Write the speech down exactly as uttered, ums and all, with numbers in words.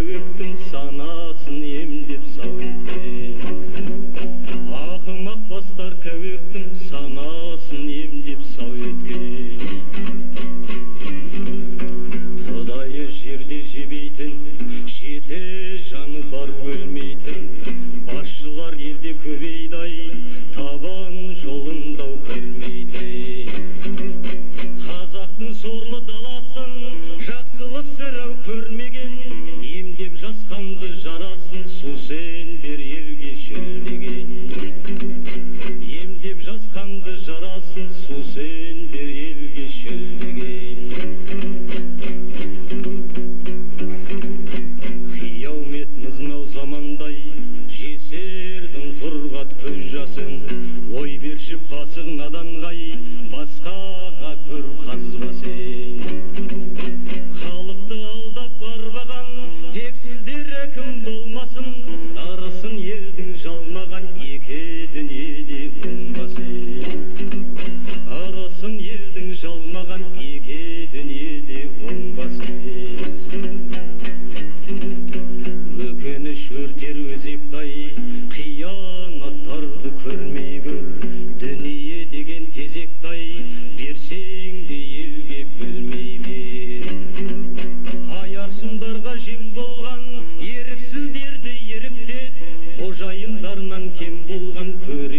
seviptin sana sınayım dip saviptin. Ahmak bastar keviptin sana sınayım dip saviptin. Odayı jirdi jibitin, jite canı bar bölmeytin. Başlar yedi küveyday, taban yolunda ukalmeytin. Hazak'ın sorlu dalasın, jaksılık serev körmegen. Jaskandır jarasın susen bir yerge şöldegen. Yemdip jaskandır jarasın susen bir yerge şöldegen. Hiyavmet mızmav zamanday jeserdin hurgat köjasın. Oy berşip basıq nadangay basqağa kör qazbasen. Halıqtı aldap barbağan kim bulmasın, arasın yeldin jalmağan iki dünyede bulmasın. Arasın yeldin jalmağan iki dünyede bulmasın. Mükeni şörter özekday, kıyanattardı körmey gör. Dünya degen tezekday, bersen de elge bilmey ber. Ayarsındarga jem bolğan, siz derdi yerimde, o jayındardan kim bulgan kör.